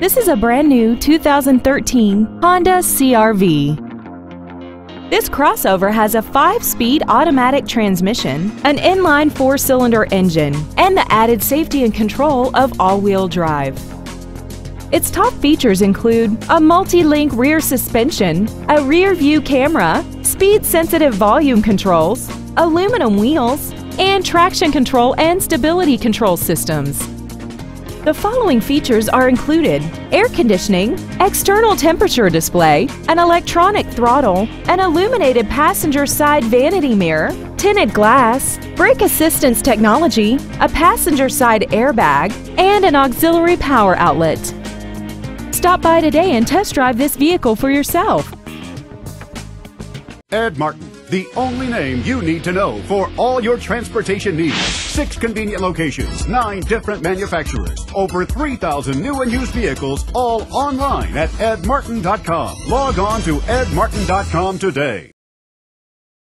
This is a brand new 2013 Honda CR-V. This crossover has a 5-speed automatic transmission, an inline 4-cylinder engine, and the added safety and control of all-wheel drive. Its top features include a multi-link rear suspension, a rear-view camera, speed-sensitive volume controls, aluminum wheels, and traction control and stability control systems. The following features are included: air conditioning, external temperature display, an electronic throttle, an illuminated passenger side vanity mirror, tinted glass, brake assistance technology, a passenger side airbag, and an auxiliary power outlet. Stop by today and test drive this vehicle for yourself. Ed Martin, the only name you need to know for all your transportation needs. 6 convenient locations, 9 different manufacturers, over 3,000 new and used vehicles, all online at edmartin.com. Log on to edmartin.com today.